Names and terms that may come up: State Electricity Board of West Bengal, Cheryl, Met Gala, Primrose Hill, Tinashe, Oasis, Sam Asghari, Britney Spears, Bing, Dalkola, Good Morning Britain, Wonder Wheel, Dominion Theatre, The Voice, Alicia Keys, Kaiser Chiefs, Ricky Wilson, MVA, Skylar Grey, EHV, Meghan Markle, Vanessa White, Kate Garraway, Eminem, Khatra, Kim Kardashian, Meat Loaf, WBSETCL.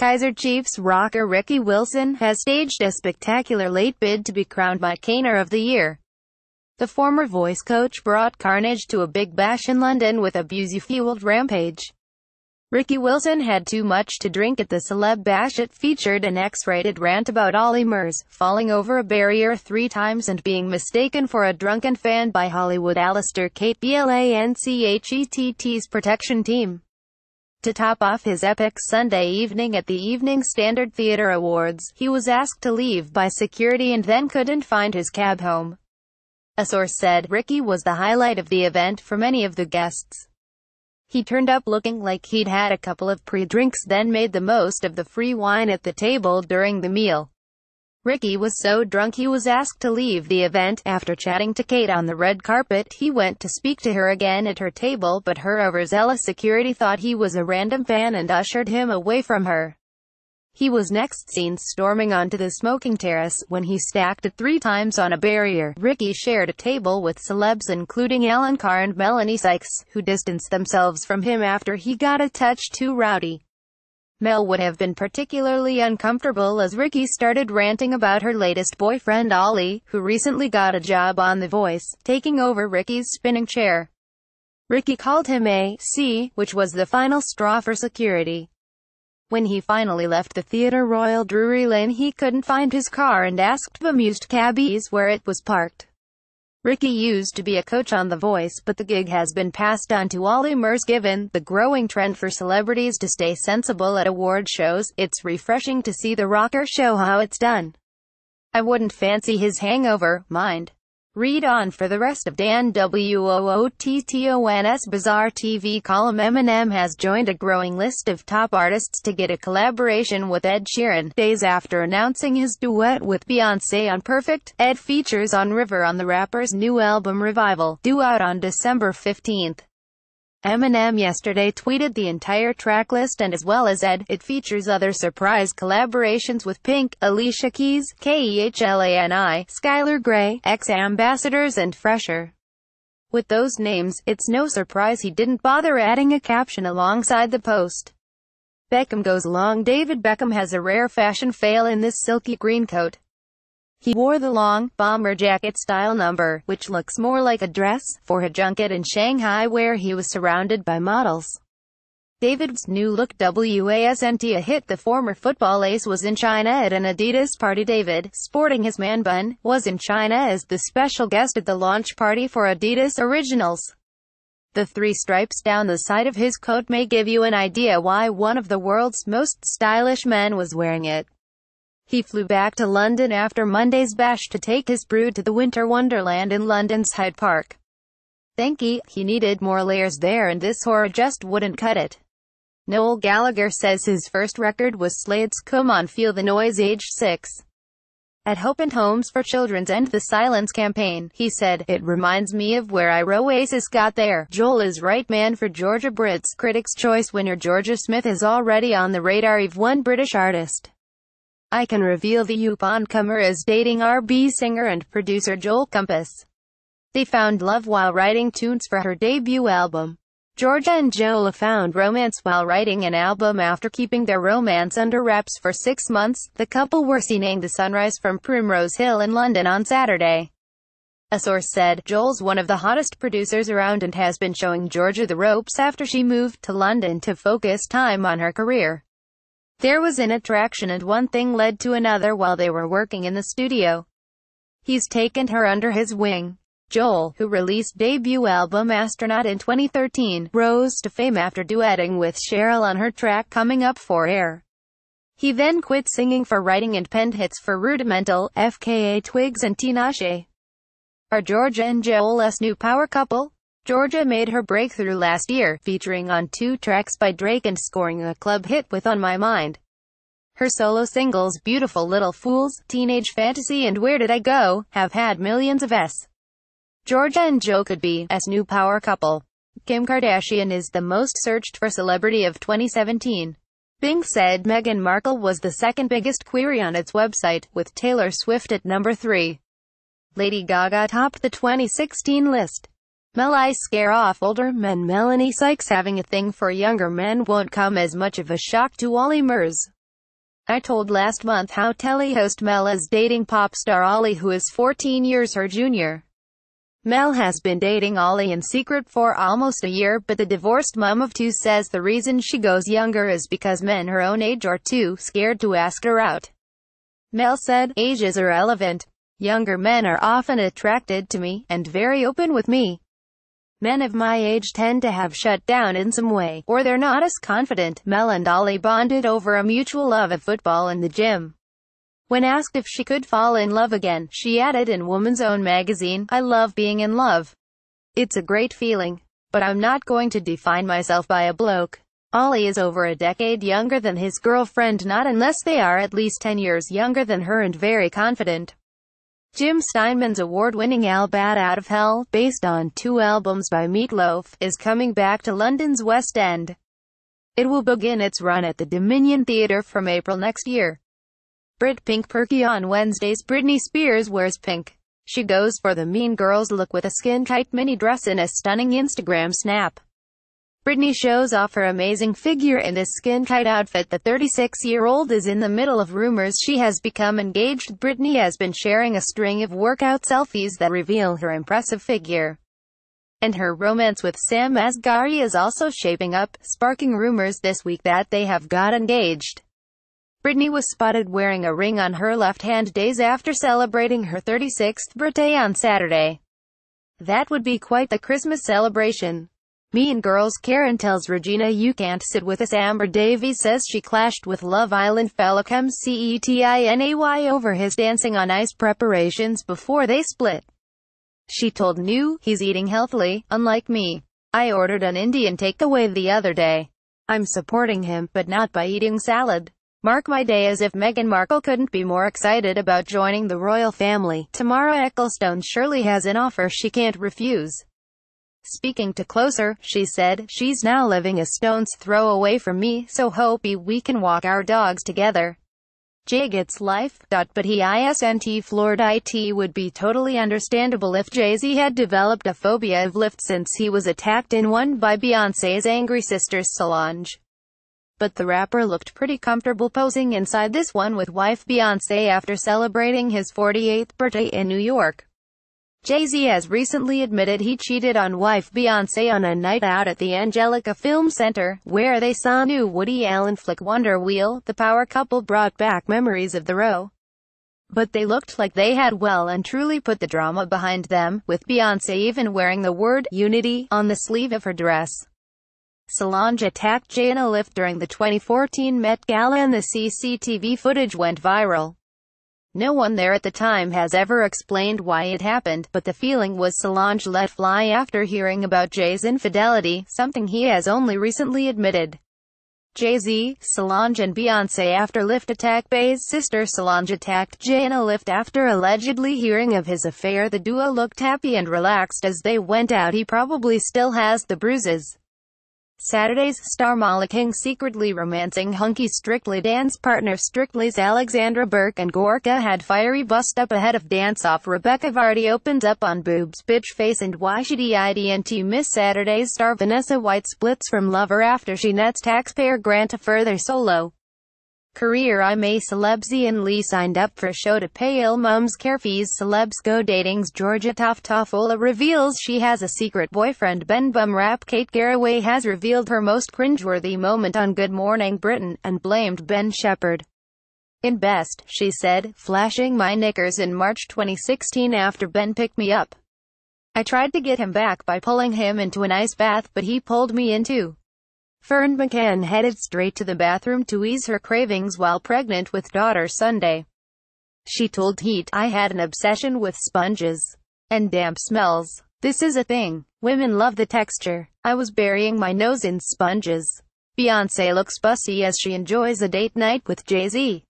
Kaiser Chiefs rocker Ricky Wilson has staged a spectacular late bid to be crowned Caner of the Year. The former voice coach brought carnage to a big bash in London with a booze-fueled rampage. Ricky Wilson had too much to drink at the celeb bash. It featured an X-rated rant about Olly Murs, falling over a barrier 3 times and being mistaken for a drunken fan by Hollywood Alistair Cape Blanchett's protection team. To top off his epic Sunday evening at the Evening Standard Theatre Awards, he was asked to leave by security and then couldn't find his cab home. A source said, Ricky was the highlight of the event for many of the guests. He turned up looking like he'd had a couple of pre-drinks, then made the most of the free wine at the table during the meal. Ricky was so drunk he was asked to leave the event. After chatting to Kate on the red carpet, he went to speak to her again at her table, but her overzealous security thought he was a random fan and ushered him away from her. He was next seen storming onto the smoking terrace, when he stacked it 3 times on a barrier. Ricky shared a table with celebs including Alan Carr and Melanie Sykes, who distanced themselves from him after he got a touch too rowdy. Mel would have been particularly uncomfortable as Ricky started ranting about her latest boyfriend Olly, who recently got a job on The Voice, taking over Ricky's spinning chair. Ricky called him a C, which was the final straw for security. When he finally left the Theatre Royal Drury Lane, he couldn't find his car and asked bemused cabbies where it was parked. Ricky used to be a coach on The Voice, but the gig has been passed on to Olly Murs. Given the growing trend for celebrities to stay sensible at award shows, it's refreshing to see the rocker show how it's done. I wouldn't fancy his hangover, mind. Read on for the rest of Dan Woottons' Bizarre TV column. Eminem has joined a growing list of top artists to get a collaboration with Ed Sheeran, days after announcing his duet with Beyoncé on Perfect. Ed features on River on the rapper's new album Revival, due out on December 15. Eminem yesterday tweeted the entire track list, and as well as Ed, it features other surprise collaborations with Pink, Alicia Keys, Kehlani, Skylar Grey, X Ambassadors and Fresher. With those names, it's no surprise he didn't bother adding a caption alongside the post. Beckham goes long. David Beckham has a rare fashion fail in this silky green coat. He wore the long, bomber jacket style number, which looks more like a dress, for a junket in Shanghai where he was surrounded by models. David's new look wasn't a hit. The former football ace was in China at an Adidas party. David, sporting his man bun, was in China as the special guest at the launch party for Adidas Originals. The 3 stripes down the side of his coat may give you an idea why one of the world's most stylish men was wearing it. He flew back to London after Monday's bash to take his brood to the winter wonderland in London's Hyde Park. Thank you, he needed more layers there and this horror just wouldn't cut it. Noel Gallagher says his first record was Slade's Come On Feel the Noise, age 6. At Hope and Homes for Children's End the Silence campaign, he said, it reminds me of where Oasis got there. Joel is right man for Georgia. Brits Critics' Choice winner Georgia Smith is already on the radar of one British artist. I can reveal the up-and-comer is dating R&B singer and producer Joel Compass. They found love while writing tunes for her debut album. Georgia and Joel found romance while writing an album. After keeping their romance under wraps for 6 months, the couple were seen the sunrise from Primrose Hill in London on Saturday. A source said, Joel's one of the hottest producers around and has been showing Georgia the ropes after she moved to London to focus time on her career. There was an attraction and one thing led to another while they were working in the studio. He's taken her under his wing. Joel, who released debut album Astronaut in 2013, rose to fame after duetting with Cheryl on her track Coming Up for Air. He then quit singing for writing and penned hits for Rudimental, FKA Twigs and Tinashe. Are Georgia and Joel's new power couple? Georgia made her breakthrough last year, featuring on 2 tracks by Drake and scoring a club hit with On My Mind. Her solo singles Beautiful Little Fools, Teenage Fantasy and Where Did I Go, have had millions of s. Georgia and Joe could be s new power couple. Kim Kardashian is the most searched for celebrity of 2017. Bing said Meghan Markle was the second biggest query on its website, with Taylor Swift at number 3. Lady Gaga topped the 2016 list. Melly scare off older men. Melanie Sykes having a thing for younger men won't come as much of a shock to Olly Murs. I told last month how telehost Mel is dating pop star Olly, who is 14 years her junior. Mel has been dating Olly in secret for almost a year, but the divorced mom of two says the reason she goes younger is because men her own age are too scared to ask her out. Mel said, "Age is irrelevant. Younger men are often attracted to me, and very open with me. Men of my age tend to have shut down in some way, or they're not as confident." Mel and Olly bonded over a mutual love of football in the gym. When asked if she could fall in love again, she added in Woman's Own magazine, "I love being in love. It's a great feeling. But I'm not going to define myself by a bloke." Olly is over a decade younger than his girlfriend, not unless they are at least 10 years younger than her, and very confident. Jim Steinman's award-winning Al Bat Out of Hell, based on two albums by Meat Loaf, is coming back to London's West End. It will begin its run at the Dominion Theatre from April next year. Brit Pink Perky on Wednesdays. Britney Spears wears pink. She goes for the Mean Girls look with a skin-tight mini dress in a stunning Instagram snap. Britney shows off her amazing figure in this skin-tight outfit. The 36-year-old is in the middle of rumors she has become engaged. Britney has been sharing a string of workout selfies that reveal her impressive figure. And her romance with Sam Asghari is also shaping up, sparking rumors this week that they have got engaged. Britney was spotted wearing a ring on her left hand days after celebrating her 36th birthday on Saturday. That would be quite the Christmas celebration. Mean Girls Karen tells Regina you can't sit with us. Amber Davies says she clashed with Love Island fellow Kem Cetinay over his dancing on ice preparations before they split. She told New, "He's eating healthily, unlike me. I ordered an Indian takeaway the other day. I'm supporting him, but not by eating salad. Mark my day." As if Meghan Markle couldn't be more excited about joining the royal family, Tamara Ecclestone surely has an offer she can't refuse. Speaking to Closer, she said, "She's now living a stone's throw away from me, so hopey we can walk our dogs together. Jay gets life, but he isn't floored. It would be totally understandable if Jay-Z had developed a phobia of lifts since he was attacked in one by Beyoncé's angry sisters Solange. But the rapper looked pretty comfortable posing inside this one with wife Beyoncé after celebrating his 48th birthday in New York." Jay-Z has recently admitted he cheated on wife Beyoncé on a night out at the Angelica Film Center, where they saw new Woody Allen flick Wonder Wheel. The power couple brought back memories of the row. But they looked like they had well and truly put the drama behind them, with Beyoncé even wearing the word "unity" on the sleeve of her dress. Solange attacked Jay in a lift during the 2014 Met Gala, and the CCTV footage went viral. No one there at the time has ever explained why it happened, but the feeling was Solange let fly after hearing about Jay's infidelity, something he has only recently admitted. Jay-Z, Solange and Beyoncé after lift attack. Bay's sister Solange attacked Jay in a lift after allegedly hearing of his affair. The duo looked happy and relaxed as they went out. He probably still has the bruises. Saturday's star Mala King secretly romancing hunky Strictly Dance partner Strictly's Alexandra Burke, and Gorka had fiery bust-up ahead of dance-off. Rebecca Vardy opens up on boobs, bitch face and why should IDNT miss. Saturday's star Vanessa White splits from lover after she nets taxpayer grant. A further solo career. I'm a Celebsy and Lee signed up for a show to pay ill mom's care fees. Celebs Go Dating's Georgia Toftofola reveals she has a secret boyfriend. Ben Bumrap. Kate Garraway has revealed her most cringeworthy moment on Good Morning Britain, and blamed Ben Shepherd. In Best, she said, "Flashing my knickers in March 2016 after Ben picked me up. I tried to get him back by pulling him into an ice bath, but he pulled me in too." Fern McCann headed straight to the bathroom to ease her cravings while pregnant with daughter Sunday. She told Heat, "I had an obsession with sponges and damp smells. This is a thing. Women love the texture. I was burying my nose in sponges." Beyoncé looks bussy as she enjoys a date night with Jay-Z.